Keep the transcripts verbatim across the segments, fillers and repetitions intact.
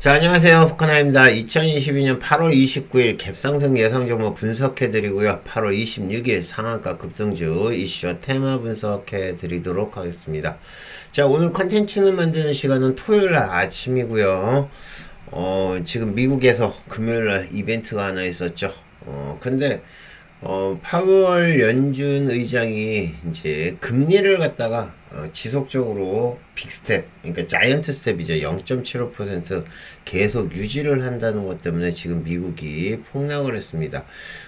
자, 안녕하세요. 포크나입니다. 이천이십이년 팔월 이십구일 갭상승 예상 종목 분석해드리고요. 팔월 이십육일 상한가 급등주 이슈와 테마 분석해드리도록 하겠습니다. 자, 오늘 컨텐츠는 만드는 시간은 토요일 날 아침이고요. 어, 지금 미국에서 금요일 날 이벤트가 하나 있었죠. 어, 근데, 어, 파월 연준 의장이 이제 금리를 갖다가 어, 지속적으로 빅스텝, 그러니까 자이언트 스텝이죠. 영점칠오 퍼센트 계속 유지를 한다는 것 때문에 지금 미국이 폭락을 했습니다.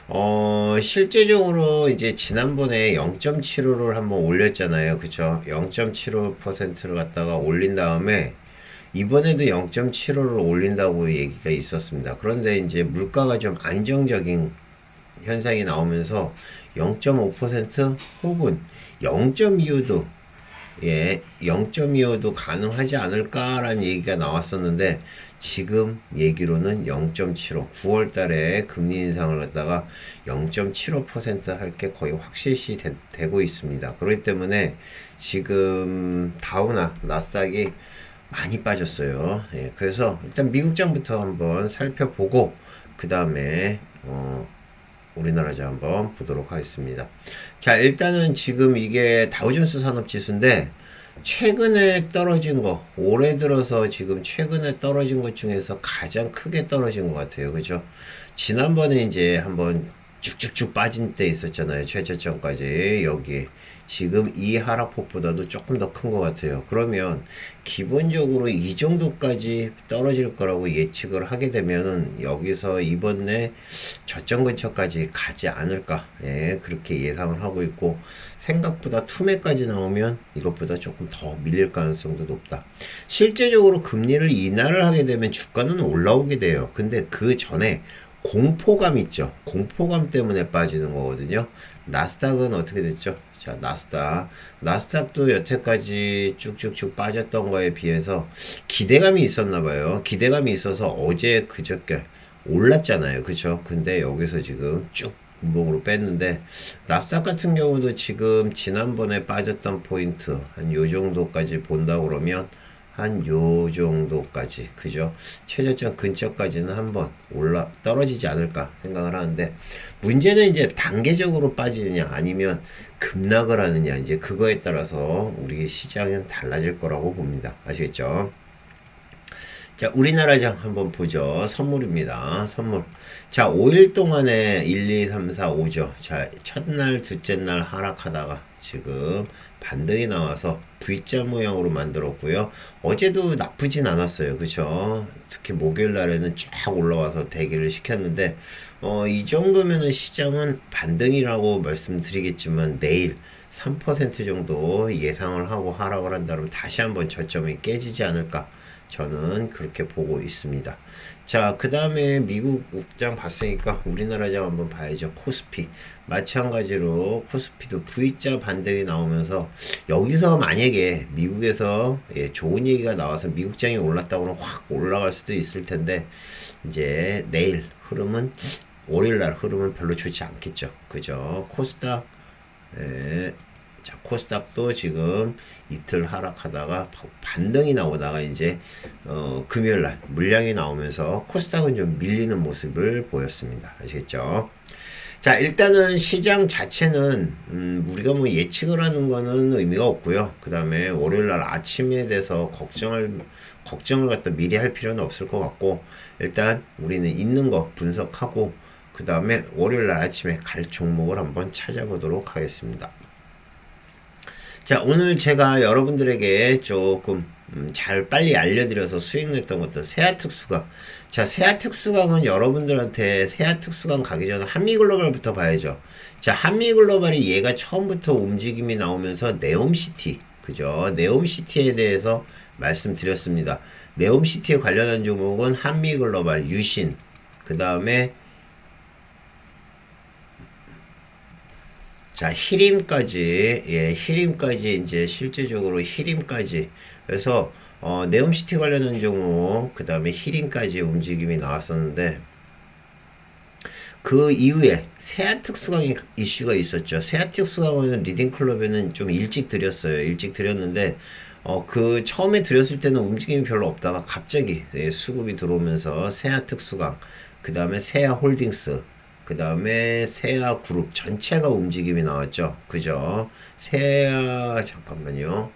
어, 실제적으로 이제 지난번에 영점칠오를 한번 올렸잖아요. 그쵸? 영점칠오 퍼센트를 갖다가 올린 다음에 이번에도 영점칠오를 올린다고 얘기가 있었습니다. 그런데 이제 물가가 좀 안정적인 현상이 나오면서 영점오 퍼센트 혹은 영점이오도 예, 영점이오도 가능하지 않을까라는 얘기가 나왔었는데, 지금 얘기로는 영점칠오, 구월 달에 금리 인상을 갖다가 영점칠오 퍼센트 할 게 거의 확실시 되, 되고 있습니다. 그렇기 때문에 지금 다우나 나스닥이 많이 빠졌어요. 예, 그래서 일단 미국장부터 한번 살펴보고 그 다음에 어, 우리나라자 한번 보도록 하겠습니다. 자, 일단은 지금 이게 다우존스 산업지수인데, 최근에 떨어진 거, 올해 들어서 지금 최근에 떨어진 것 중에서 가장 크게 떨어진 것 같아요. 그죠? 지난번에 이제 한번 쭉쭉쭉 빠진 때 있었잖아요. 최저점까지. 여기 지금 이 하락폭보다도 조금 더 큰 것 같아요. 그러면 기본적으로 이 정도까지 떨어질 거라고 예측을 하게 되면은 여기서 이번 내 저점 근처까지 가지 않을까, 예, 그렇게 예상을 하고 있고, 생각보다 투매까지 나오면 이것보다 조금 더 밀릴 가능성도 높다. 실제적으로 금리를 인하를 하게 되면 주가는 올라오게 돼요. 근데 그 전에 공포감 있죠. 공포감 때문에 빠지는 거거든요. 나스닥은 어떻게 됐죠? 자, 나스닥. 나스닥도 여태까지 쭉쭉쭉 빠졌던 거에 비해서 기대감이 있었나봐요. 기대감이 있어서 어제 그저께 올랐잖아요. 그쵸? 근데 여기서 지금 쭉 분봉으로 뺐는데, 나스닥 같은 경우도 지금 지난번에 빠졌던 포인트 한 요 정도까지 본다 그러면 한 요 정도까지, 그죠? 최저점 근처까지는 한번 올라 떨어지지 않을까 생각을 하는데, 문제는 이제 단계적으로 빠지느냐 아니면 급락을 하느냐, 이제 그거에 따라서 우리 시장은 달라질 거라고 봅니다. 아시겠죠? 자, 우리나라장 한번 보죠. 선물입니다. 선물. 자, 오일 동안에 일, 이, 삼, 사, 오죠. 자, 첫날, 둘째 날 하락하다가 지금 반등이 나와서 V자 모양으로 만들었고요. 어제도 나쁘진 않았어요. 그쵸? 특히 목요일 날에는 쫙 올라와서 대기를 시켰는데, 어, 이 정도면은 시장은 반등이라고 말씀드리겠지만, 내일 삼 퍼센트 정도 예상을 하고 하락을 한다면 다시 한번 저점이 깨지지 않을까, 저는 그렇게 보고 있습니다. 자, 그 다음에 미국장 봤으니까 우리나라장 한번 봐야죠. 코스피. 마찬가지로 코스피도 V자 반등이 나오면서, 여기서 만약에 미국에서 예, 좋은 얘기가 나와서 미국장이 올랐다고는 확 올라갈 수도 있을 텐데, 이제 내일 흐름은, 월요일날 흐름은 별로 좋지 않겠죠. 그죠? 코스닥. 예. 자, 코스닥도 지금 이틀 하락하다가 반등이 나오다가 이제 어, 금요일날 물량이 나오면서 코스닥은 좀 밀리는 모습을 보였습니다. 아시겠죠? 자, 일단은 시장 자체는 음, 우리가 뭐 예측을 하는 거는 의미가 없고요. 그 다음에 월요일날 아침에 대해서 걱정을 걱정을 갖다 미리 할 필요는 없을 것 같고, 일단 우리는 있는 거 분석하고 그 다음에 월요일날 아침에 갈 종목을 한번 찾아보도록 하겠습니다. 자, 오늘 제가 여러분들에게 조금 음, 잘 빨리 알려드려서 수익냈던 것들, 세아특수강. 자, 세아특수강은 여러분들한테 세아특수강 가기 전에 한미글로벌부터 봐야죠. 자, 한미글로벌이 얘가 처음부터 움직임이 나오면서 네옴시티, 그죠? 네옴시티에 대해서 말씀드렸습니다. 네옴시티에 관련한 종목은 한미글로벌, 유신, 그 다음에 자, 히림까지, 예, 히림까지, 이제 실제적으로 히림까지. 그래서, 어, 네옴시티 관련한 종목, 그 다음에 히림까지 움직임이 나왔었는데, 그 이후에 세아특수강 이슈가 있었죠. 세아특수강은 리딩클럽에는 좀 일찍 드렸어요. 일찍 드렸는데, 어, 그 처음에 들였을 때는 움직임이 별로 없다가 갑자기 예, 수급이 들어오면서 세아특수강, 그 다음에 세아홀딩스, 그 다음에 세아그룹 전체가 움직임이 나왔죠. 그죠? 세아... 잠깐만요.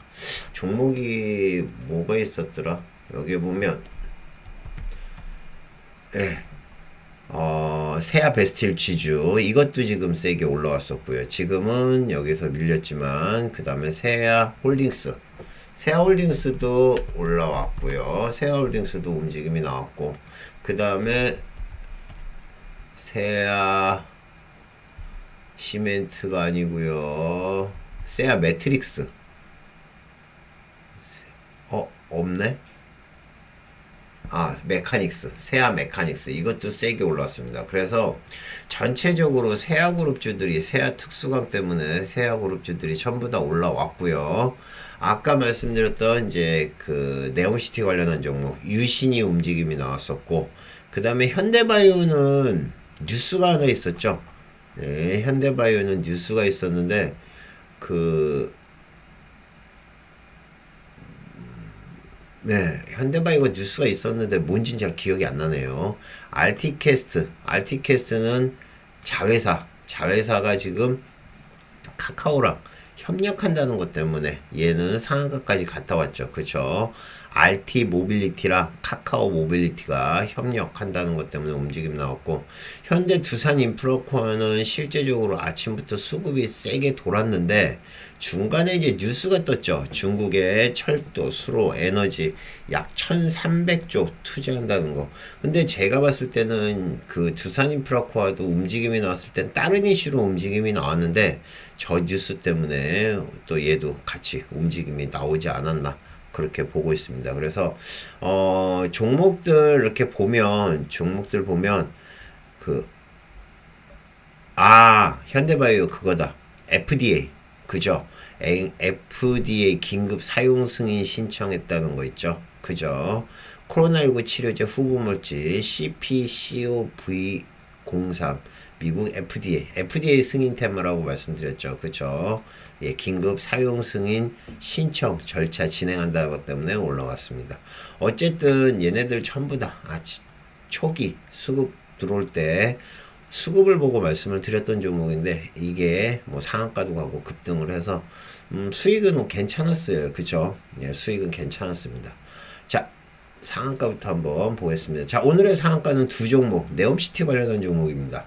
종목이 뭐가 있었더라? 여기 보면 예. 어, 세아베스틸지주 이것도 지금 세게 올라왔었고요. 지금은 여기서 밀렸지만 그 다음에 세아홀딩스, 세아홀딩스도 올라왔고요. 세아홀딩스도 움직임이 나왔고, 그 다음에 세아 시멘트가 아니고요. 세아매트릭스. 어? 없네? 아, 메카닉스. 세아메카닉스. 이것도 세게 올라왔습니다. 그래서 전체적으로 세아그룹주들이, 세아특수강 때문에 세아그룹주들이 전부 다 올라왔고요. 아까 말씀드렸던 이제 그 네옴시티 관련한 종목 유신이 움직임이 나왔었고, 그 다음에 현대바이오는 뉴스가 하나 있었죠. 네, 현대바이오는 뉴스가 있었는데 그 네, 현대바이오 뉴스가 있었는데 뭔진 잘 기억이 안 나네요. 알티캐스트, 알티캐스트는 자회사, 자회사가 지금 카카오랑 협력한다는 것 때문에 얘는 상한가까지 갔다 왔죠. 그쵸? 알티 모빌리티랑 카카오 모빌리티가 협력한다는 것 때문에 움직임 나왔고, 현대 두산 인프라코어는 실제적으로 아침부터 수급이 세게 돌았는데 중간에 이제 뉴스가 떴죠. 중국의 철도, 수로, 에너지 약 천삼백조 투자한다는 거. 근데 제가 봤을 때는 그 두산 인프라코어도 움직임이 나왔을 땐 다른 이슈로 움직임이 나왔는데 저 뉴스 때문에 또 얘도 같이 움직임이 나오지 않았나 그렇게 보고 있습니다. 그래서 어, 종목들 이렇게 보면 종목들 보면 그 아 현대바이오 그거다. 에프디에이 그죠? 에프디에이 긴급 사용 승인 신청했다는 거 있죠? 그죠? 코로나십구 치료제 후보물질 씨피 씨오브이 공삼 미국 에프디에이 에프디에이 승인 테마라고 말씀드렸죠. 그쵸? 예, 긴급 사용 승인 신청 절차 진행한다는 것 때문에 올라왔습니다. 어쨌든 얘네들 전부 다 아, 초기 수급 들어올 때 수급을 보고 말씀을 드렸던 종목인데 이게 뭐 상한가도 가고 급등을 해서 음, 수익은 괜찮았어요. 그쵸? 예, 수익은 괜찮았습니다. 자, 상한가부터 한번 보겠습니다. 자, 오늘의 상한가는 두 종목, 네옴시티 관련한 종목입니다.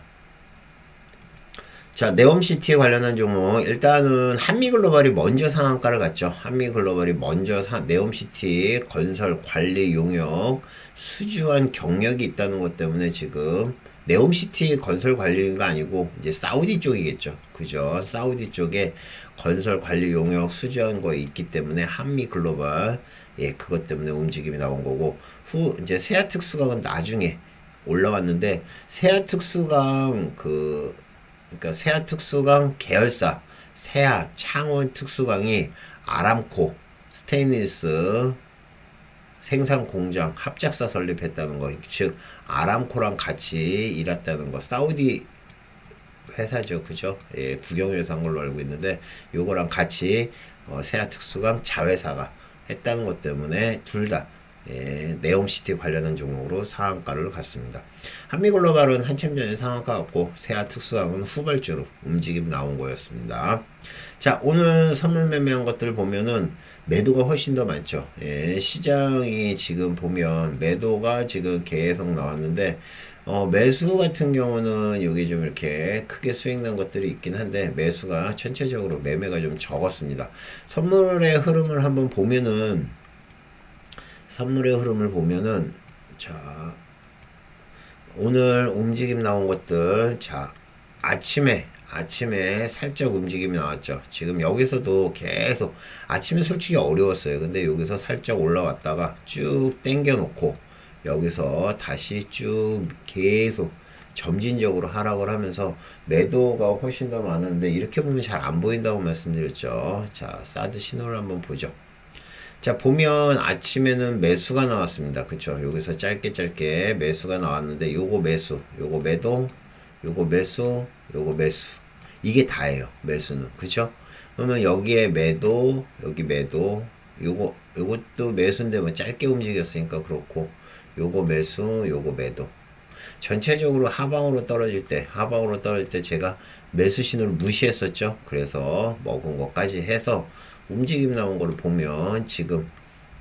자, 네옴시티 관련한 종목 일단은 한미글로벌이 먼저 상한가를 갔죠. 한미글로벌이 먼저 사, 네옴시티 건설 관리 용역 수주한 경력이 있다는 것 때문에 지금 네옴시티 건설 관리가 아니고 이제 사우디 쪽이겠죠. 그죠? 사우디 쪽에 건설 관리 용역 수주한 거 있기 때문에 한미글로벌 예 그것 때문에 움직임이 나온 거고, 후 이제 세아특수강은 나중에 올라왔는데 세아특수강 그 그러니까 세아특수강 계열사 세아 창원특수강이 아람코 스테인리스 생산공장 합작사 설립했다는 거, 즉 아람코랑 같이 일했다는 거, 사우디 회사죠. 그죠? 예, 국영회사 한 걸로 알고 있는데 요거랑 같이 어, 세아특수강 자회사가 했다는 것 때문에 둘 다 예, 네옴시티 관련한 종목으로 상한가를 갔습니다. 한미글로벌은 한참 전에 상한가 갔고 세아특수강은 후발주로 움직임 나온 거였습니다. 자, 오늘 선물 매매한 것들 보면은 매도가 훨씬 더 많죠. 예, 시장이 지금 보면 매도가 지금 계속 나왔는데 어, 매수 같은 경우는 여기 좀 이렇게 크게 수익난 것들이 있긴 한데 매수가 전체적으로 매매가 좀 적었습니다. 선물의 흐름을 한번 보면은 선물의 흐름을 보면은 자, 오늘 움직임 나온 것들 자, 아침에 아침에 살짝 움직임이 나왔죠. 지금 여기서도 계속 아침에 솔직히 어려웠어요. 근데 여기서 살짝 올라왔다가 쭉 당겨 놓고 여기서 다시 쭉 계속 점진적으로 하락을 하면서 매도가 훨씬 더 많은데 이렇게 보면 잘 안 보인다고 말씀드렸죠. 자, 사드 신호를 한번 보죠. 자, 보면 아침에는 매수가 나왔습니다. 그쵸? 여기서 짧게 짧게 매수가 나왔는데 요거 매수, 요거 매도, 요거 매수, 요거 매수. 이게 다예요. 매수는. 그쵸? 그러면 여기에 매도, 여기 매도, 요거, 요것도 매수인데 뭐 짧게 움직였으니까 그렇고, 요거 매수, 요거 매도. 전체적으로 하방으로 떨어질 때, 하방으로 떨어질 때 제가 매수 신호를 무시했었죠. 그래서 먹은 것까지 해서 움직임 나온 거를 보면 지금,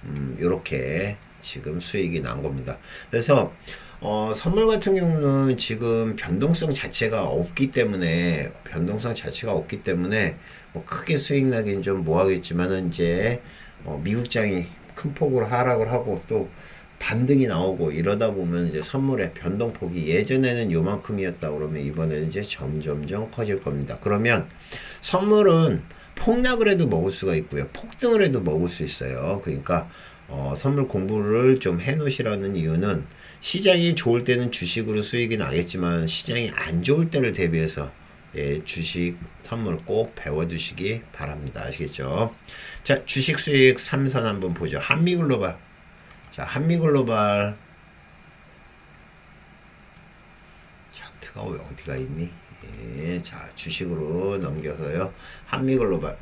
음, 요렇게 지금 수익이 난 겁니다. 그래서, 어, 선물 같은 경우는 지금 변동성 자체가 없기 때문에, 변동성 자체가 없기 때문에, 뭐 크게 수익 나긴 좀 뭐하겠지만은, 이제, 어, 미국장이 큰 폭으로 하락을 하고 또 반등이 나오고 이러다 보면 이제 선물의 변동폭이 예전에는 요만큼이었다 그러면 이번에는 이제 점점점 커질 겁니다. 그러면 선물은 폭락을 해도 먹을 수가 있고요. 폭등을 해도 먹을 수 있어요. 그러니까, 어, 선물 공부를 좀 해 놓으시라는 이유는 시장이 좋을 때는 주식으로 수익이 나겠지만 시장이 안 좋을 때를 대비해서, 예, 주식 선물 꼭 배워두시기 바랍니다. 아시겠죠? 자, 주식 수익 삼선 한번 보죠. 한미글로벌. 자, 한미글로벌 차트가 왜 어디가 있니? 예, 자, 주식으로 넘겨서요. 한미글로벌.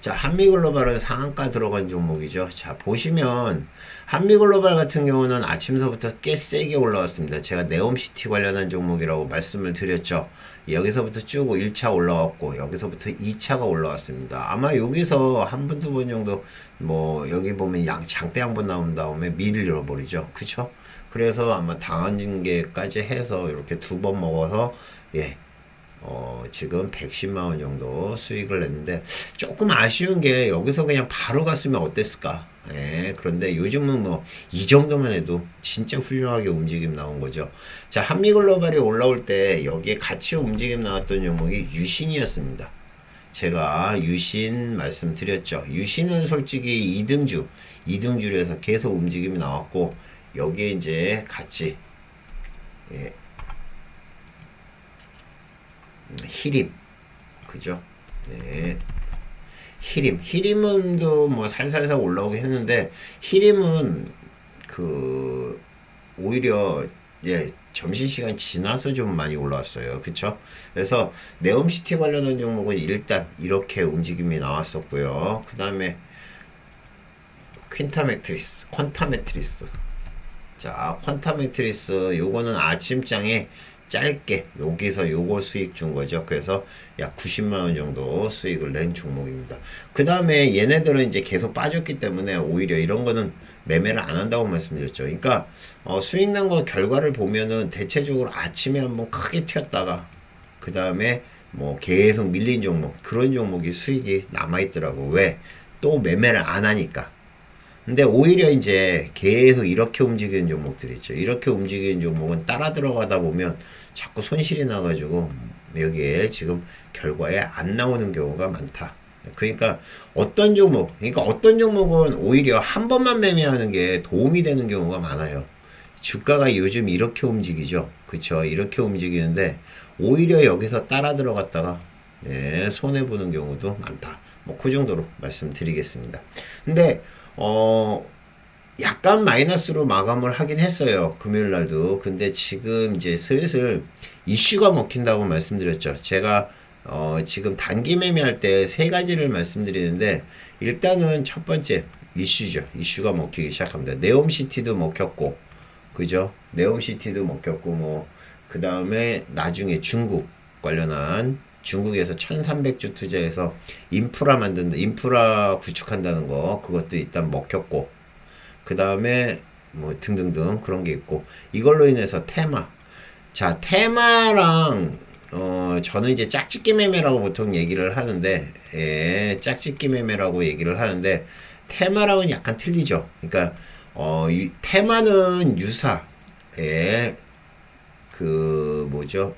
자, 한미글로벌은 상한가 들어간 종목이죠. 자, 보시면 한미글로벌 같은 경우는 아침서부터 꽤 세게 올라왔습니다. 제가 네옴시티 관련한 종목이라고 말씀을 드렸죠. 여기서부터 쭉 일 차 올라왔고 여기서부터 이 차가 올라왔습니다. 아마 여기서 한 번, 두 번 정도 뭐 여기 보면 양, 장대 한 번 나온 다음에 밀을 잃어버리죠. 그쵸? 그래서 아마 당한 게까지 해서 이렇게 두 번 먹어서, 예, 어, 지금 백십만 원 정도 수익을 냈는데, 조금 아쉬운 게 여기서 그냥 바로 갔으면 어땠을까. 예, 그런데 요즘은 뭐 이 정도만 해도 진짜 훌륭하게 움직임 나온 거죠. 자, 한미글로벌이 올라올 때 여기에 같이 움직임 나왔던 종목이 유신이었습니다. 제가 유신 말씀드렸죠. 유신은 솔직히 이등주, 이등주에서 계속 움직임이 나왔고 여기에 이제 같이, 예, 히림, 그죠? 네. 히림. 히림은도 뭐 살살살 올라오긴 했는데, 히림은 그, 오히려, 예, 점심시간 지나서 좀 많이 올라왔어요. 그쵸? 그래서, 네옴시티 관련한 종목은 일단 이렇게 움직임이 나왔었고요. 그 다음에, 퀸타매트릭스, 퀀타매트릭스. 자, 퀀타매트릭스, 요거는 아침장에 짧게 여기서 요걸 수익 준 거죠. 그래서 약 구십만 원 정도 수익을 낸 종목입니다. 그 다음에 얘네들은 이제 계속 빠졌기 때문에 오히려 이런 거는 매매를 안 한다고 말씀드렸죠. 그러니까 어 수익 난 거 결과를 보면은 대체적으로 아침에 한번 크게 튀었다가 그 다음에 뭐 계속 밀린 종목, 그런 종목이 수익이 남아있더라고. 왜? 또 매매를 안 하니까. 근데 오히려 이제 계속 이렇게 움직이는 종목들 있죠. 이렇게 움직이는 종목은 따라 들어가다 보면 자꾸 손실이 나가지고 여기에 지금 결과에 안 나오는 경우가 많다. 그러니까 어떤 종목, 그러니까 어떤 종목은 오히려 한 번만 매매하는 게 도움이 되는 경우가 많아요. 주가가 요즘 이렇게 움직이죠. 그쵸? 이렇게 움직이는데 오히려 여기서 따라 들어갔다가, 예, 손해보는 경우도 많다. 뭐 그 정도로 말씀드리겠습니다. 근데 어, 약간 마이너스로 마감을 하긴 했어요. 금요일 날도. 근데 지금 이제 슬슬 이슈가 먹힌다고 말씀드렸죠. 제가, 어, 지금 단기 매매할 때 세 가지를 말씀드리는데, 일단은 첫 번째, 이슈죠. 이슈가 먹히기 시작합니다. 네옴시티도 먹혔고, 그죠? 네옴시티도 먹혔고, 뭐, 그 다음에 나중에 중국 관련한, 중국에서 천삼백 조 투자해서 인프라 만든다, 인프라 구축한다는 거, 그것도 일단 먹혔고, 그 다음에 뭐 등등등 그런 게 있고, 이걸로 인해서 테마. 자, 테마랑, 어, 저는 이제 짝짓기 매매라고 보통 얘기를 하는데, 예, 짝짓기 매매라고 얘기를 하는데, 테마랑은 약간 틀리죠. 그러니까, 어, 이, 테마는 유사, 예, 그, 뭐죠.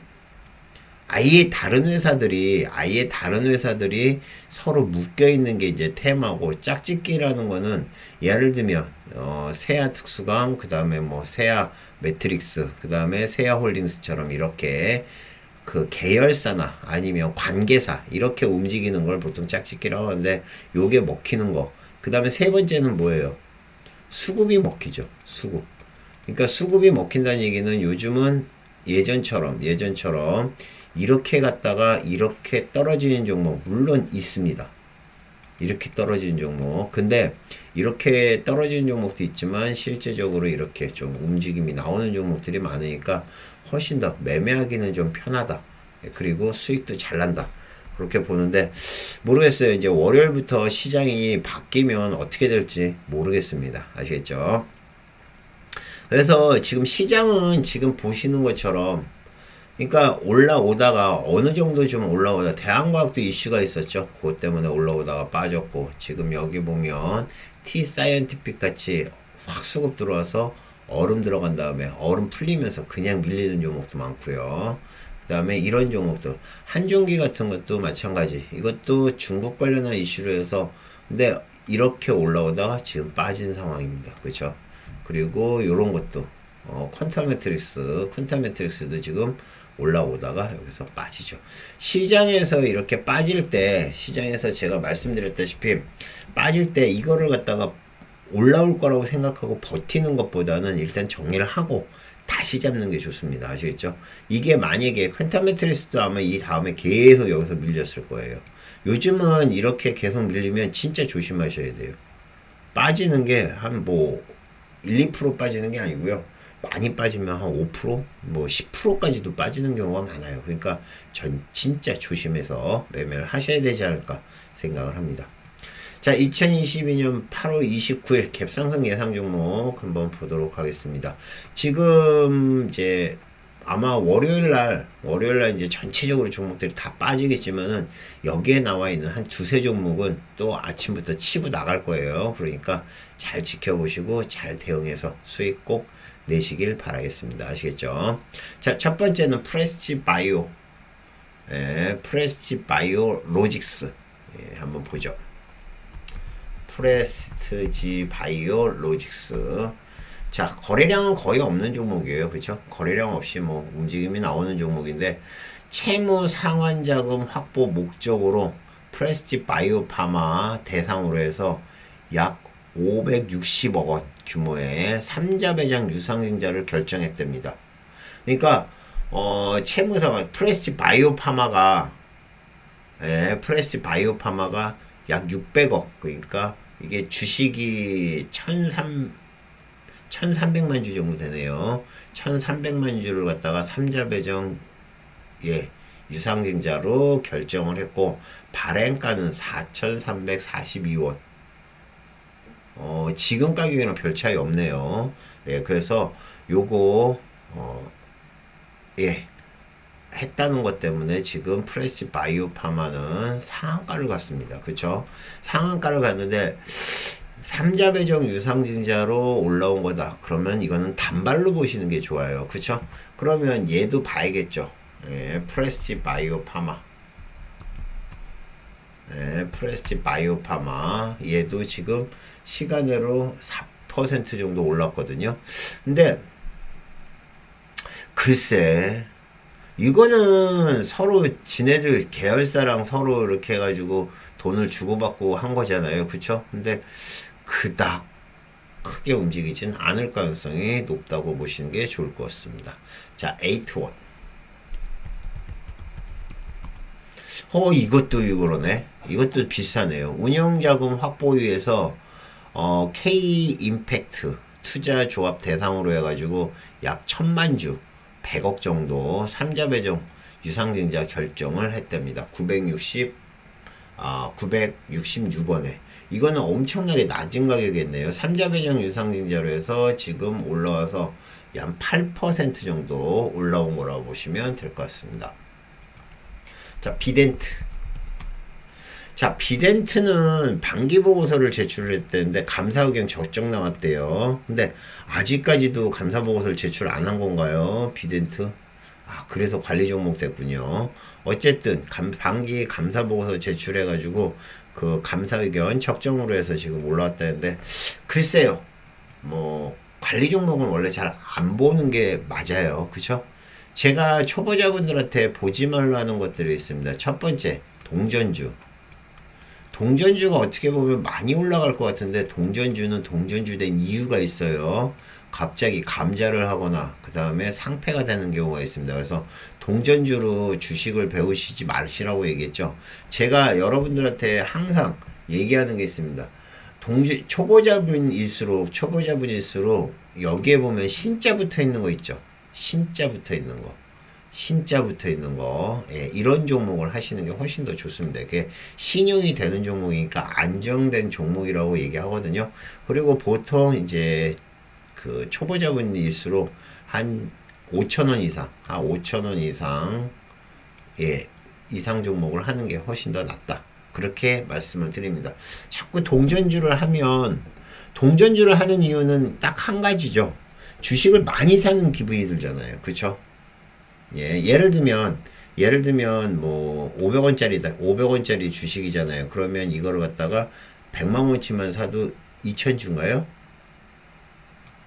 아예 다른 회사들이, 아예 다른 회사들이 서로 묶여있는 게 이제 테마고, 짝짓기라는 거는 예를 들면, 어, 세아특수강, 그 다음에 뭐 세아메트릭스, 그 다음에 세아홀딩스처럼 이렇게 그 계열사나 아니면 관계사, 이렇게 움직이는 걸 보통 짝짓기라고 하는데, 요게 먹히는 거. 그 다음에 세 번째는 뭐예요? 수급이 먹히죠. 수급. 그러니까 수급이 먹힌다는 얘기는 요즘은 예전처럼, 예전처럼 이렇게 갔다가 이렇게 떨어지는 종목 물론 있습니다. 이렇게 떨어진 종목. 근데 이렇게 떨어지는 종목도 있지만 실제적으로 이렇게 좀 움직임이 나오는 종목들이 많으니까 훨씬 더 매매하기는 좀 편하다. 그리고 수익도 잘 난다. 그렇게 보는데 모르겠어요. 이제 월요일부터 시장이 바뀌면 어떻게 될지 모르겠습니다. 아시겠죠? 그래서 지금 시장은 지금 보시는 것처럼, 그러니까 올라오다가 어느 정도 좀 올라오다, 대한과학도 이슈가 있었죠. 그것 때문에 올라오다가 빠졌고, 지금 여기 보면 T사이언티픽 같이 확 수급 들어와서 얼음 들어간 다음에 얼음 풀리면서 그냥 밀리는 종목도 많고요. 그 다음에 이런 종목들, 한종기 같은 것도 마찬가지. 이것도 중국 관련한 이슈로 해서, 근데 이렇게 올라오다가 지금 빠진 상황입니다. 그렇죠? 그리고 요런 것도 어, 퀀타매트릭스, 퀀타매트릭스도 지금 올라오다가 여기서 빠지죠. 시장에서 이렇게 빠질 때, 시장에서 제가 말씀드렸다시피 빠질 때 이거를 갖다가 올라올 거라고 생각하고 버티는 것보다는 일단 정리를 하고 다시 잡는 게 좋습니다. 아시겠죠? 이게 만약에 퀀타매트릭스도 아마 이 다음에 계속 여기서 밀렸을 거예요. 요즘은 이렇게 계속 밀리면 진짜 조심하셔야 돼요. 빠지는 게 한 뭐 일, 이 퍼센트 빠지는 게 아니고요. 많이 빠지면 한 오 퍼센트, 뭐 십 퍼센트까지도 빠지는 경우가 많아요. 그러니까 전 진짜 조심해서 매매를 하셔야 되지 않을까 생각을 합니다. 자, 이천이십이년 팔월 이십구일 갭상승 예상 종목 한번 보도록 하겠습니다. 지금 이제 아마 월요일날 월요일날 이제 전체적으로 종목들이 다 빠지겠지만은 여기에 나와 있는 한 두세 종목은 또 아침부터 치고 나갈 거예요. 그러니까 잘 지켜보시고 잘 대응해서 수익 꼭 내시길 바라겠습니다. 아시겠죠? 자, 첫 번째는 프레스티지바이오, 예, 프레스티지바이오로직스, 예, 한번 보죠. 프레스티지바이오로직스. 자, 거래량은 거의 없는 종목이에요. 그쵸? 거래량 없이 뭐 움직임이 나오는 종목인데, 채무 상환 자금 확보 목적으로 프레스티지바이오파마 대상으로 해서 약 오백육십억 원 규모의 삼자 배당 유상증자를 결정했답니다. 그러니까 어, 채무 상환, 프레스티지바이오파마가 예, 프레스티지바이오파마가 약 육백억, 그러니까 이게 주식이 천삼백만 주 정도 되네요. 천삼백만 주를 갖다가 삼자 배정, 예, 유상증자로 결정을 했고, 발행가는 사천삼백사십이원. 어, 지금 가격이랑 별 차이 없네요. 예, 그래서 요거 어, 예, 했다는 것 때문에 지금 프레스티지바이오파마는 상한가를 갔습니다. 그쵸? 상한가를 갔는데 삼자 배정 유상증자로 올라온 거다. 그러면 이거는 단발로 보시는 게 좋아요. 그쵸? 그러면 얘도 봐야겠죠. 예, 프레스티지바이오파마, 예, 프레스티지바이오파마 얘도 지금 시간으로 사 퍼센트 정도 올랐거든요. 근데 글쎄, 이거는 서로 지네들 계열사랑 서로 이렇게 해가지고 돈을 주고받고 한 거잖아요. 그쵸? 근데 그닥 크게 움직이진 않을 가능성이 높다고 보시는 게 좋을 것 같습니다. 자, 에이트원. 어, 이것도 그러네. 이것도 비슷하네요. 운영자금 확보 위해서 어, K임팩트 투자조합 대상으로 해가지고 약 천만 주, 백억 정도 삼자 배정 유상증자 결정을 했답니다. 구백육십, 아, 구백육십육원에. 이거는 엄청나게 낮은 가격이겠네요. 삼자 배정 유상증자로 해서 지금 올라와서 약 팔 퍼센트 정도 올라온 거라고 보시면 될 것 같습니다. 자, 비덴트. 자, 비덴트는 반기보고서를 제출을 했다는데 감사의견 적정 나왔대요. 근데 아직까지도 감사보고서를 제출 안 한 건가요? 비덴트? 아, 그래서 관리 종목 됐군요. 어쨌든 감, 반기 감사보고서 제출해가지고 그 감사의견 적정으로 해서 지금 올라왔다는데, 글쎄요, 뭐 관리 종목은 원래 잘 안 보는 게 맞아요. 그쵸? 제가 초보자분들한테 보지 말라 하는 것들이 있습니다. 첫 번째, 동전주. 동전주가 어떻게 보면 많이 올라갈 것 같은데, 동전주는 동전주 된 이유가 있어요. 갑자기 감자를 하거나 그 다음에 상폐가 되는 경우가 있습니다. 그래서 동전주로 주식을 배우시지 마시라고 얘기했죠. 제가 여러분들한테 항상 얘기하는 게 있습니다. 동주, 초보자분일수록, 초보자분일수록, 여기에 보면 신자 붙어 있는 거 있죠? 신자 붙어 있는 거. 신자 붙어 있는 거. 예, 이런 종목을 하시는 게 훨씬 더 좋습니다. 이게 신용이 되는 종목이니까 안정된 종목이라고 얘기하거든요. 그리고 보통 이제 그 초보자분일수록 한 오천 원 이상, 한 오천 원 이상, 예, 이상 종목을 하는 게 훨씬 더 낫다. 그렇게 말씀을 드립니다. 자꾸 동전주를 하면, 동전주를 하는 이유는 딱 한 가지죠. 주식을 많이 사는 기분이 들잖아요. 그쵸? 예, 예를 들면, 예를 들면, 뭐, 오백 원짜리다, 오백 원짜리 주식이잖아요. 그러면 이걸 갖다가 백만 원치만 사도 이천 주인가요?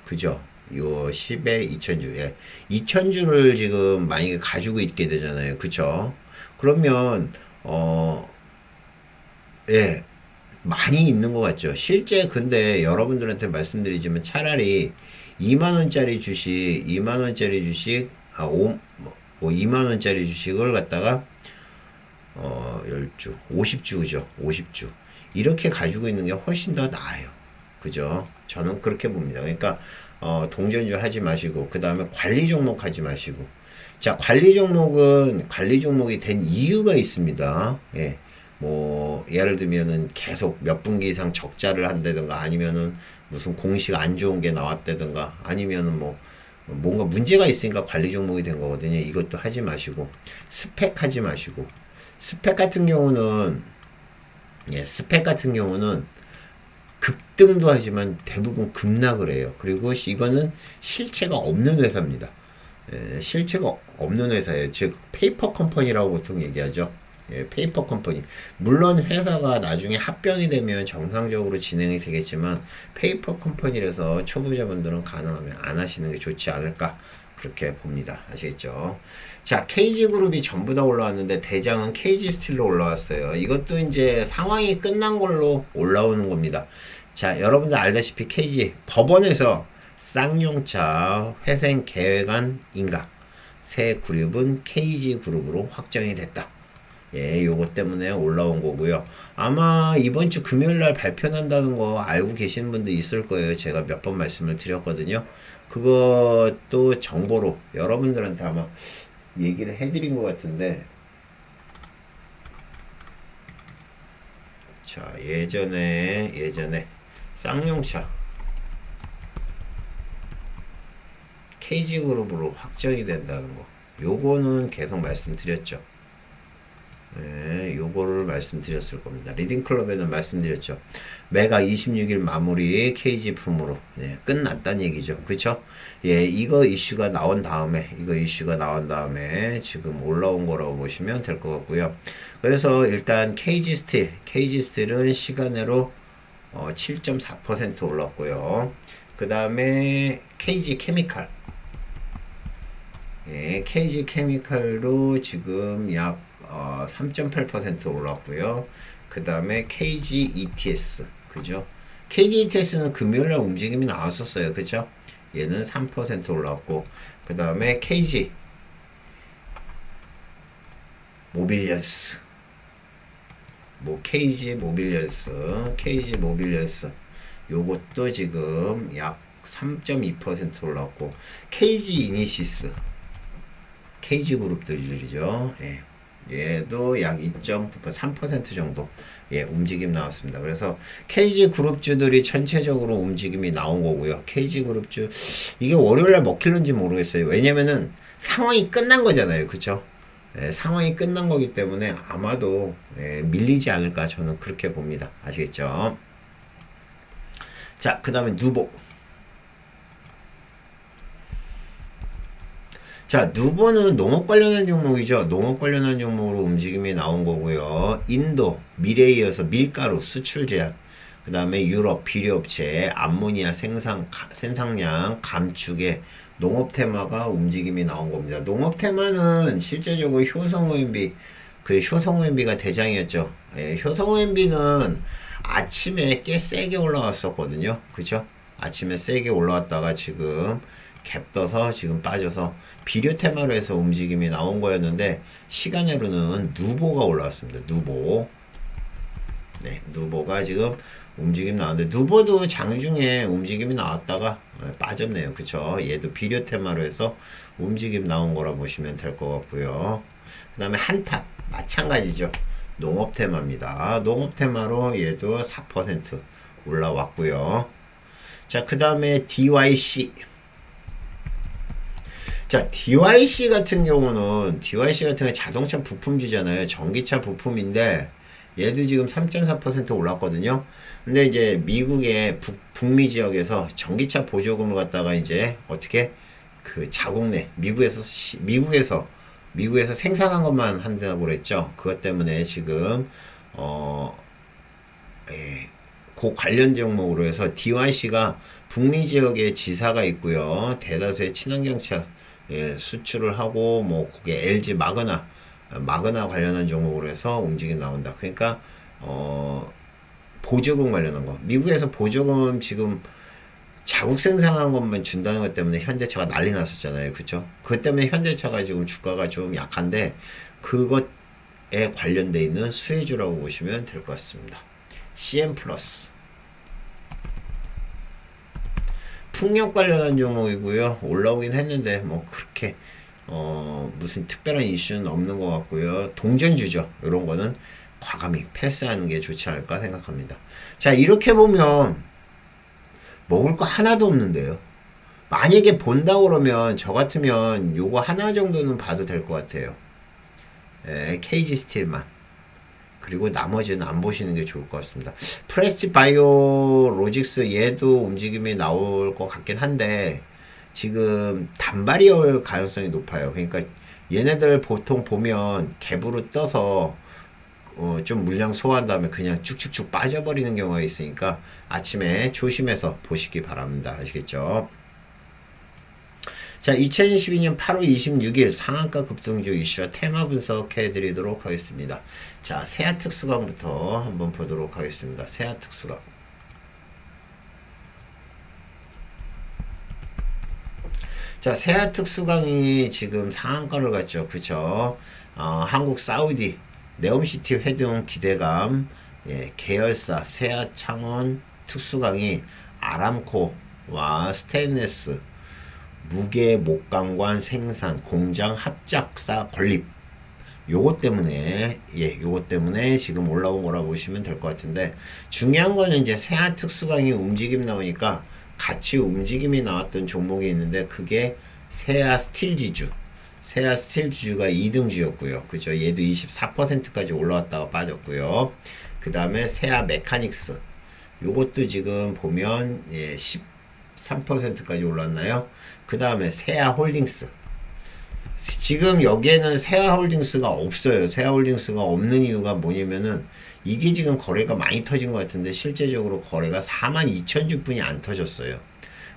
그죠? 요 십에 이천 주, 예. 이천 주를 지금 만약에 가지고 있게 되잖아요. 그쵸? 그러면, 어, 예, 많이 있는 것 같죠. 실제 근데 여러분들한테 말씀드리지만 차라리 이만 원짜리 주식, 이만 원짜리 주식, 아, 오, 뭐 이만 원짜리 주식을 갖다가, 어, 십 주, 오십 주죠. 오십 주. 이렇게 가지고 있는 게 훨씬 더 나아요. 그죠? 저는 그렇게 봅니다. 그러니까, 어, 동전주 하지 마시고, 그 다음에 관리 종목 하지 마시고. 자, 관리 종목은, 관리 종목이 된 이유가 있습니다. 예. 뭐 예를 들면은 계속 몇 분기 이상 적자를 한다든가 아니면은 무슨 공식 안 좋은 게 나왔다든가 아니면은 뭐 뭔가 문제가 있으니까 관리 종목이 된 거거든요. 이것도 하지 마시고 스펙 하지 마시고 스펙 같은 경우는 예 스펙 같은 경우는 급등도 하지만 대부분 급락을 해요. 그리고 이거는 실체가 없는 회사입니다. 예, 실체가 없는 회사예요. 즉 페이퍼 컴퍼니라고 보통 얘기하죠. 예, 페이퍼 컴퍼니. 물론 회사가 나중에 합병이 되면 정상적으로 진행이 되겠지만 페이퍼 컴퍼니라서 초보자분들은 가능하면 안 하시는 게 좋지 않을까 그렇게 봅니다. 아시겠죠? 자, 케이지그룹이 전부 다 올라왔는데 대장은 케이지스틸로 올라왔어요. 이것도 이제 상황이 끝난 걸로 올라오는 겁니다. 자, 여러분들 알다시피 케이지 법원에서 쌍용차 회생 계획안 인가 새 그룹은 케이지그룹으로 확정이 됐다. 예, 요거 때문에 올라온 거고요. 아마 이번 주 금요일 날 발표한다는 거 알고 계시는 분들 있을 거예요. 제가 몇 번 말씀을 드렸거든요. 그것도 정보로 여러분들한테 아마 얘기를 해드린 것 같은데 자, 예전에 예전에 쌍용차 케이지그룹으로 확정이 된다는 거 요거는 계속 말씀드렸죠. 예, 요거를 말씀드렸을 겁니다. 리딩클럽에는 말씀드렸죠. 매가 이십육 일 마무리 케이지품으로 예, 끝났단 얘기죠. 그쵸? 예, 이거 이슈가 나온 다음에 이거 이슈가 나온 다음에 지금 올라온 거라고 보시면 될 것 같고요. 그래서 일단 케이지스틸 케이지스틸은 시간으로 어, 칠 점 사 퍼센트 올랐고요. 그 다음에 케이지케미칼 예, 케이지케미칼도 지금 약 어, 삼 점 팔 퍼센트 올랐고요. 그 다음에 케이지 이티에스 그죠? 케이지 이티에스는 금요일날 움직임이 나왔었어요. 그죠? 얘는 삼 퍼센트 올랐고 그 다음에 케이지 모빌리언스 뭐 케이지 모빌리언스 케이지 모빌리언스 요것도 지금 약 삼 점 이 퍼센트 올랐고 케이지 이니시스 케이지 그룹들이죠. 예. 얘도 약 이 점 삼 퍼센트 정도 예, 움직임 나왔습니다. 그래서 케이지그룹주들이 전체적으로 움직임이 나온 거고요. 케이지그룹주 이게 월요일날 먹힐는지 모르겠어요. 왜냐면은 상황이 끝난 거잖아요. 그쵸? 예, 상황이 끝난 거기 때문에 아마도 예, 밀리지 않을까 저는 그렇게 봅니다. 아시겠죠? 자, 그 다음에 누보 자, 누보는 농업 관련한 종목이죠. 농업 관련한 종목으로 움직임이 나온 거고요. 인도, 미래에 이어서 밀가루, 수출 제약, 그 다음에 유럽, 비료업체, 암모니아 생산, 가, 생산량, 감축에 농업 테마가 움직임이 나온 겁니다. 농업 테마는 실제적으로 효성오엠비, 그 효성오엠비가 대장이었죠. 예, 효성오엠비는 아침에 꽤 세게 올라왔었거든요. 그쵸? 아침에 세게 올라왔다가 지금 갭떠서 지금 빠져서 비료 테마로 해서 움직임이 나온 거였는데 시간으로는 누보가 올라왔습니다. 누보 네, 누보가 지금 움직임 나왔는데, 누보도 장중에 움직임이 나왔다가 빠졌네요. 그쵸? 얘도 비료 테마로 해서 움직임 나온 거라 보시면 될 것 같고요. 그 다음에 한탑 마찬가지죠. 농업 테마입니다. 농업 테마로 얘도 사 퍼센트 올라왔고요. 자, 그 다음에 디와이씨. 자, 디와이씨 같은 경우는, 디와이씨 같은 경우는 자동차 부품주잖아요. 전기차 부품인데, 얘도 지금 삼 점 사 퍼센트 올랐거든요. 근데 이제 미국의 북, 북미 지역에서 전기차 보조금을 갖다가 이제 어떻게 그 자국 내, 미국에서, 미국에서, 미국에서 생산한 것만 한다고 그랬죠. 그것 때문에 지금, 어, 예, 그 관련 종목으로 해서 디와이씨가 북미 지역에 지사가 있고요. 대다수의 친환경차, 예, 수출을 하고, 뭐, 그게 엘지 마그나, 마그나 관련한 종목으로 해서 움직임 나온다. 그러니까, 어, 보조금 관련한 거. 미국에서 보조금 지금 자국 생산한 것만 준다는 것 때문에 현대차가 난리 났었잖아요. 그쵸? 그 때문에 현대차가 지금 주가가 좀 약한데, 그것에 관련되어 있는 수혜주라고 보시면 될 것 같습니다. 씨엠 플러스. 풍력 관련한 종목이고요. 올라오긴 했는데 뭐 그렇게 어 무슨 특별한 이슈는 없는 것 같고요. 동전주죠. 이런 거는 과감히 패스하는 게 좋지 않을까 생각합니다. 자, 이렇게 보면 먹을 거 하나도 없는데요. 만약에 본다고 그러면 저 같으면 요거 하나 정도는 봐도 될 것 같아요. 예, 케이지스틸만. 그리고 나머지는 안 보시는 게 좋을 것 같습니다. 프레스티지바이오로직스 얘도 움직임이 나올 것 같긴 한데 지금 단발이 올 가능성이 높아요. 그러니까 얘네들 보통 보면 갭으로 떠서 어 좀 물량 소화한 다음에 그냥 쭉쭉쭉 빠져버리는 경우가 있으니까 아침에 조심해서 보시기 바랍니다. 아시겠죠? 자, 이천이십이년 팔월 이십육일 상한가 급등주 이슈와 테마 분석해 드리도록 하겠습니다. 자, 세아특수강부터 한번 보도록 하겠습니다. 세아특수강. 자, 세아특수강이 지금 상한가를 갔죠. 그쵸? 어, 한국 사우디, 네옴시티 회동 기대감, 예, 계열사, 세아창원, 특수강이 아람코와 스테인레스, 무게 목강관 생산 공장 합작사 건립, 요것 때문에 예 요것 때문에 지금 올라온 거라 보시면 될 것 같은데, 중요한 거는 이제 세아 특수강이 움직임 나오니까 같이 움직임이 나왔던 종목이 있는데 그게 세아스틸지주, 세아스틸지주가 이등주였고요. 그죠? 얘도 이십사 퍼센트까지 올라왔다가 빠졌고요. 그 다음에 세아메카닉스, 요것도 지금 보면 예 십삼 퍼센트까지 올랐나요? 그 다음에 세아홀딩스. 지금 여기에는 세아홀딩스가 없어요. 세아홀딩스가 없는 이유가 뭐냐면은 이게 지금 거래가 많이 터진 것 같은데 실제적으로 거래가 사만 이천 주뿐이 안 터졌어요.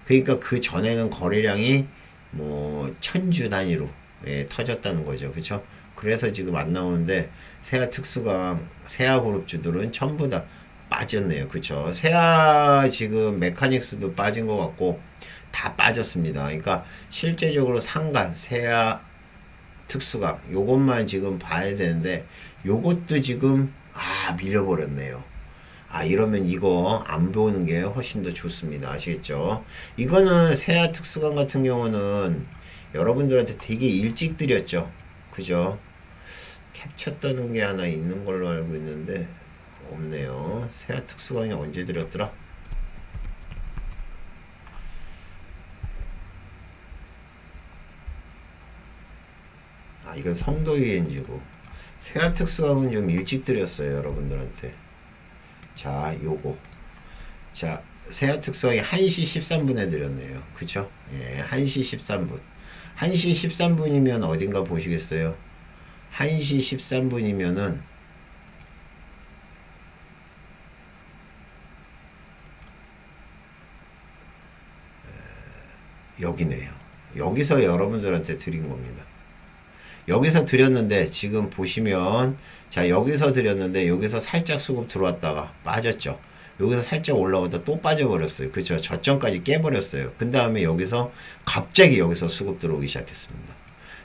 그러니까 그 전에는 거래량이 뭐 천 주 단위로 예, 터졌다는 거죠. 그쵸? 그래서 지금 안 나오는데 세아특수강, 세아그룹주들은 전부 다 빠졌네요. 그쵸? 세아 지금 메카닉스도 빠진 것 같고 다 빠졌습니다. 그러니까 실제적으로 상간 세아 특수강 요것만 지금 봐야 되는데 요것도 지금 아 밀려버렸네요. 아 이러면 이거 안 보는 게 훨씬 더 좋습니다. 아시겠죠? 이거는 세아 특수강 같은 경우는 여러분들한테 되게 일찍 드렸죠. 그죠? 캡처 떠는 게 하나 있는 걸로 알고 있는데 없네요. 세아 특수강이 언제 드렸더라? 아, 이건 성도 유엔지고 세아특수강은 좀 일찍 드렸어요 여러분들한테. 자, 요거 자 세아특수강이 한 시 십삼 분에 드렸네요. 그쵸? 예, 한 시 십삼 분 한 시 십삼 분이면 어딘가 보시겠어요? 한 시 십삼 분이면은 여기네요. 여기서 여러분들한테 드린 겁니다. 여기서 드렸는데 지금 보시면 자 여기서 드렸는데 여기서 살짝 수급 들어왔다가 빠졌죠. 여기서 살짝 올라오다 또 빠져버렸어요. 그쵸? 저점까지 깨버렸어요. 그 다음에 여기서 갑자기 여기서 수급 들어오기 시작했습니다.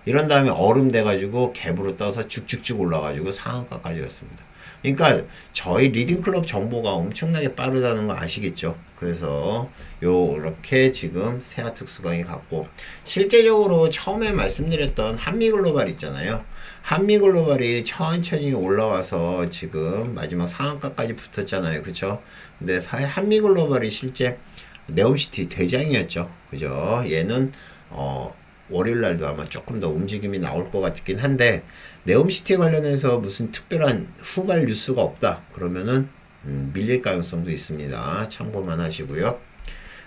이런 다음에 얼음 돼가지고 갭으로 떠서 쭉쭉쭉 올라가지고 상한가까지 갔습니다. 그러니까 저희 리딩클럽 정보가 엄청나게 빠르다는 거 아시겠죠? 그래서 요렇게 지금 세아특수강이 갔고, 실제적으로 처음에 말씀드렸던 한미글로벌 있잖아요. 한미글로벌이 천천히 올라와서 지금 마지막 상한가까지 붙었잖아요. 그쵸? 근데 한미글로벌이 실제 네옴시티 대장이었죠. 그죠? 얘는 어 월요일날도 아마 조금 더 움직임이 나올 것 같긴 한데, 네옴시티 관련해서 무슨 특별한 후발 뉴스가 없다 그러면은 음, 밀릴 가능성도 있습니다. 참고만 하시고요.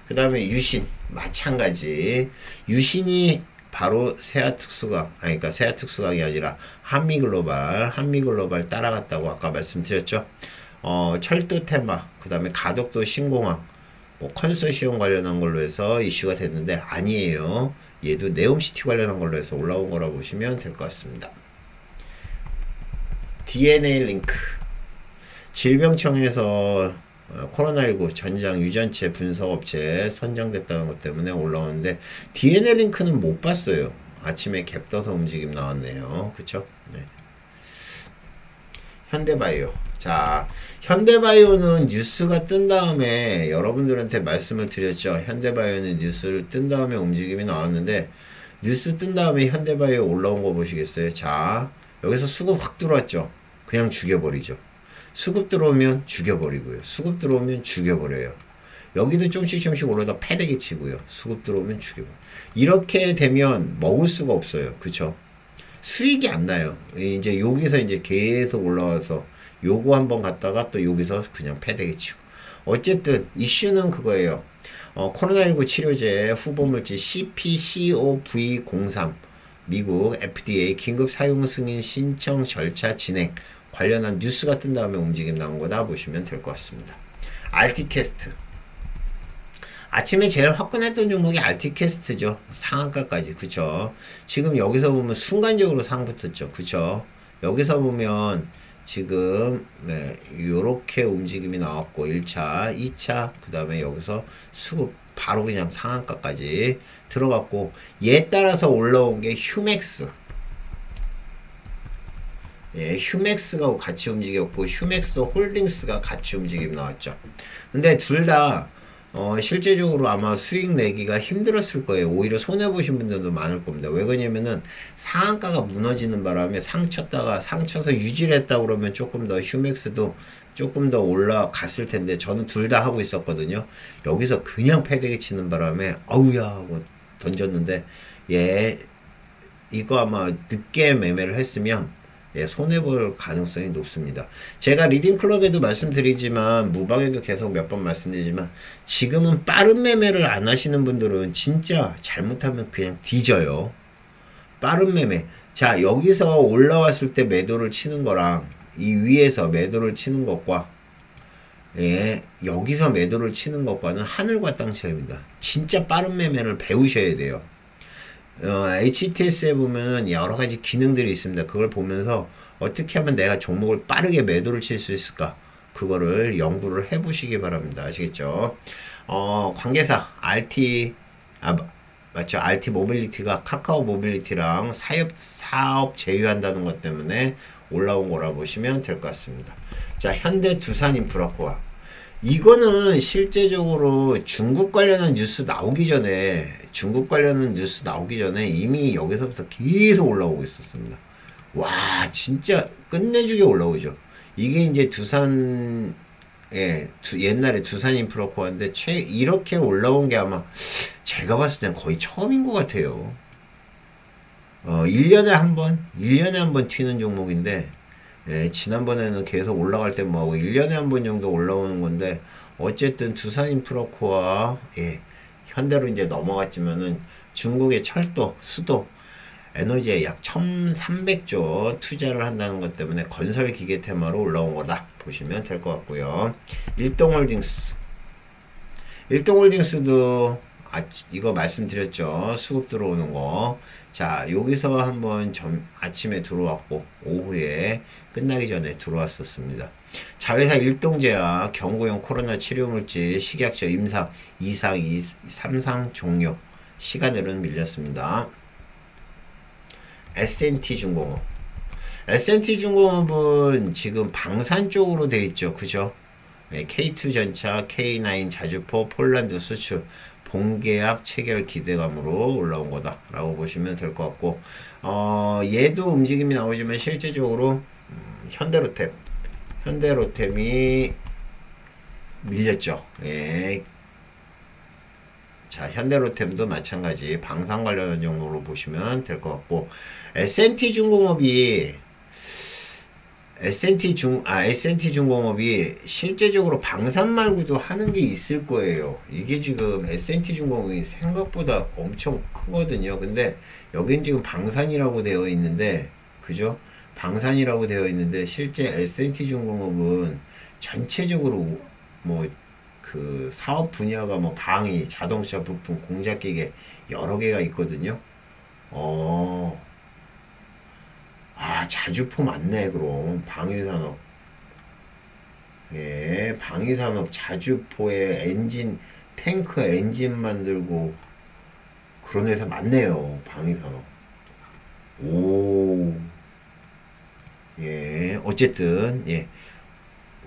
그 다음에 유신 마찬가지. 유신이 바로 세아특수강, 아니 그러니까 세아특수강이 아니라 한미글로벌 한미글로벌 따라갔다고 아까 말씀드렸죠. 어 철도 테마, 그 다음에 가덕도 신공항 뭐 컨소시엄 관련한 걸로 해서 이슈가 됐는데 아니에요. 얘도 네옴시티 관련한 걸로 해서 올라온 거라고 보시면 될 것 같습니다. 디엔에이 링크, 질병청에서 코로나십구 전장 유전체 분석업체에 선정됐다는 것 때문에 올라오는데, 디엔에이 링크는 못 봤어요. 아침에 갭 떠서 움직임 나왔네요. 그쵸? 네. 현대바이오. 자, 현대바이오는 뉴스가 뜬 다음에 여러분들한테 말씀을 드렸죠. 현대바이오는 뉴스를 뜬 다음에 움직임이 나왔는데, 뉴스 뜬 다음에 현대바이오 올라온 거 보시겠어요? 자, 여기서 수급 확 들어왔죠. 그냥 죽여버리죠. 수급 들어오면 죽여버리고요. 수급 들어오면 죽여버려요. 여기도 좀씩 좀씩 올라다 패대기 치고요. 수급 들어오면 죽여버려요. 이렇게 되면 먹을 수가 없어요. 그쵸? 수익이 안 나요. 이제 여기서 이제 계속 올라와서 요거 한번 갔다가 또 여기서 그냥 패대기 치고. 어쨌든 이슈는 그거예요. 어, 코로나십구 치료제 후보물질 씨피 씨오브이 공삼 미국 에프디에이 긴급 사용 승인 신청 절차 진행 관련한 뉴스가 뜬 다음에 움직임 나온 거다 보시면 될 것 같습니다. 알티캐스트. 아침에 제일 화끈했던 종목이 알티캐스트죠. 상한가까지. 그쵸? 지금 여기서 보면 순간적으로 상 붙었죠. 그쵸? 여기서 보면 지금 네, 요렇게 움직임이 나왔고 일 차, 이 차, 그 다음에 여기서 수급 바로 그냥 상한가까지 들어갔고, 얘 따라서 올라온 게 휴맥스. 예, 휴맥스가 같이 움직였고 휴맥스 홀딩스가 같이 움직임 나왔죠. 근데 둘 다 어, 실제적으로 아마 수익 내기가 힘들었을 거예요. 오히려 손해보신 분들도 많을 겁니다. 왜 그러냐면은 상한가가 무너지는 바람에 상쳤다가 상쳐서 유지를 했다 그러면 조금 더 휴맥스도 조금 더 올라갔을 텐데, 저는 둘 다 하고 있었거든요. 여기서 그냥 패대기 치는 바람에 어우야 하고 던졌는데, 얘 이거 아마 늦게 매매를 했으면 예, 손해볼 가능성이 높습니다. 제가 리딩클럽에도 말씀드리지만 무방에도 계속 몇 번 말씀드리지만, 지금은 빠른 매매를 안 하시는 분들은 진짜 잘못하면 그냥 뒤져요. 빠른 매매. 자, 여기서 올라왔을 때 매도를 치는 거랑 이 위에서 매도를 치는 것과 예, 여기서 매도를 치는 것과는 하늘과 땅 차이입니다. 진짜 빠른 매매를 배우셔야 돼요. 어, 에이치 티 에스에 보면은 여러가지 기능들이 있습니다. 그걸 보면서 어떻게 하면 내가 종목을 빠르게 매도를 칠 수 있을까, 그거를 연구를 해 보시기 바랍니다. 아시겠죠? 어, 관계사 알티, 아 맞죠, 알티 모빌리티가 카카오 모빌리티랑 사업, 사업 제휴한다는 것 때문에 올라온 거라 보시면 될 것 같습니다. 자, 현대 두산 인프라코아. 이거는 실제적으로 중국 관련한 뉴스 나오기 전에 중국 관련한 뉴스 나오기 전에 이미 여기서부터 계속 올라오고 있었습니다. 와, 진짜 끝내주게 올라오죠. 이게 이제 두산, 예, 두, 옛날에 두산 인프라코아인데 최 이렇게 올라온 게 아마 제가 봤을 땐 거의 처음인 것 같아요. 어, 일 년에 한 번, 일 년에 한 번 튀는 종목인데, 예, 지난번에는 계속 올라갈 때 뭐하고 일 년에 한 번 정도 올라오는 건데, 어쨌든 두산 인프라코아, 예, 현대로 이제 넘어갔지만은 중국의 철도, 수도, 에너지에 약 천삼백조 투자를 한다는 것 때문에 건설 기계 테마로 올라온 거다 보시면 될 것 같고요. 일동홀딩스. 일동홀딩스도 아, 이거 말씀드렸죠. 수급 들어오는 거. 자, 여기서 한번 점, 아침에 들어왔고 오후에 끝나기 전에 들어왔었습니다. 자회사 일동제약 경구용 코로나 치료물질 식약처 임상 이상, 삼상 종료 시간으로는 밀렸습니다. 에스엔티 중공업. 에스엔티 중공업은 지금 방산 쪽으로 돼 있죠. 그죠? 케이투 전차, 케이나인 자주포, 폴란드 수출, 본계약 체결 기대감으로 올라온 거다 라고 보시면 될 것 같고, 어, 얘도 움직임이 나오지만 실제적으로 음, 현대로템 현대로템이 밀렸죠. 예. 자, 현대로템도 마찬가지 방산 관련 종목으로 보시면 될 것 같고, 에스엔티 중공업이 에스엔티 중, 아, 에스엔티 중공업이 실제적으로 방산 말고도 하는 게 있을 거예요. 이게 지금 에스엔티 중공업이 생각보다 엄청 크거든요. 근데 여긴 지금 방산이라고 되어 있는데, 그죠? 방산이라고 되어 있는데, 실제 에스엔티 중공업은 전체적으로 뭐, 그 사업 분야가 뭐 방위, 자동차 부품, 공작기계 여러 개가 있거든요. 어, 아, 자주포 맞네. 그럼 방위산업, 예, 방위산업 자주포에 엔진, 탱크 엔진 만들고 그런 회사 맞네요. 방위산업. 오, 예, 어쨌든, 예.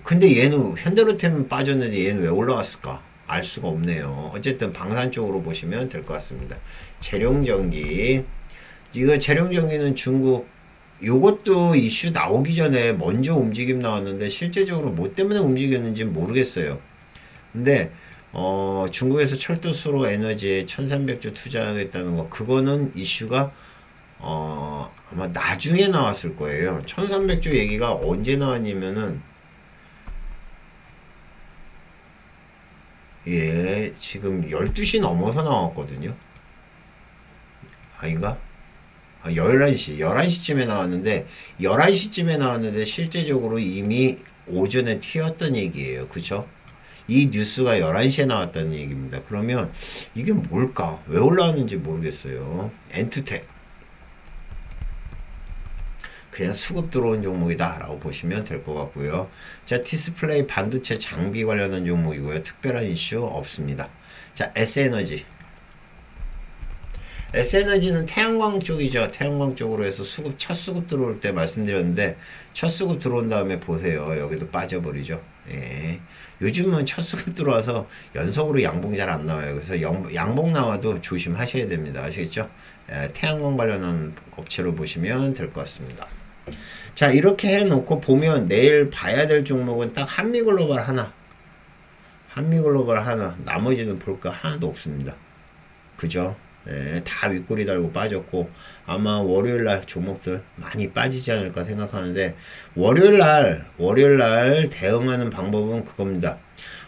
근데 얘는 현대로템은 빠졌는데 얘는 왜 올라왔을까? 알 수가 없네요. 어쨌든 방산 쪽으로 보시면 될 것 같습니다. 재룡전기, 이거 재룡전기는 중국, 요것도 이슈 나오기 전에 먼저 움직임 나왔는데 실제적으로 뭐 때문에 움직였는지는 모르겠어요. 근데 어, 중국에서 철도수로 에너지에 천삼백조 투자하겠다는 거, 그거는 이슈가 어, 아마 나중에 나왔을 거예요. 천삼백조 얘기가 언제 나왔냐면은, 예, 지금 열두 시 넘어서 나왔거든요. 아닌가? 아, 열한 시, 열한 시쯤에 나왔는데, 열한 시쯤에 나왔는데, 실제적으로 이미 오전에 튀었던 얘기예요. 그쵸? 이 뉴스가 열한 시에 나왔다는 얘기입니다. 그러면 이게 뭘까? 왜 올라왔는지 모르겠어요. 엔투텍. 그냥 수급 들어온 종목이다 라고 보시면 될 것 같고요. 자, 디스플레이 반도체 장비 관련한 종목이고요. 특별한 이슈 없습니다. 자, S에너지. S에너지는 태양광 쪽이죠. 태양광 쪽으로 해서 수급, 첫 수급 들어올 때 말씀드렸는데, 첫 수급 들어온 다음에 보세요. 여기도 빠져버리죠. 예. 요즘은 첫 수급 들어와서 연속으로 양봉 잘 안 나와요. 그래서 양, 양봉 나와도 조심하셔야 됩니다. 아시겠죠? 예, 태양광 관련한 업체로 보시면 될 것 같습니다. 자, 이렇게 해놓고 보면 내일 봐야 될 종목은 딱 한미글로벌 하나, 한미글로벌 하나, 나머지는 볼까 하나도 없습니다. 그죠? 예, 다 윗꼬리 달고 빠졌고, 아마 월요일날 종목들 많이 빠지지 않을까 생각하는데, 월요일날 월요일날 대응하는 방법은 그겁니다.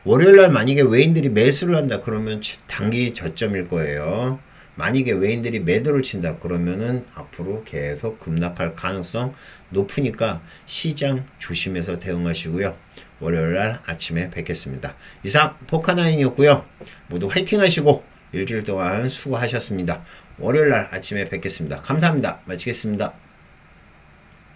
월요일날 만약에 외인들이 매수를 한다 그러면 단기 저점일 거예요. 만약에 외인들이 매도를 친다 그러면은 앞으로 계속 급락할 가능성 높으니까 시장 조심해서 대응하시고요. 월요일날 아침에 뵙겠습니다. 이상 포카나인이었고요. 모두 화이팅 하시고 일주일 동안 수고하셨습니다. 월요일날 아침에 뵙겠습니다. 감사합니다. 마치겠습니다.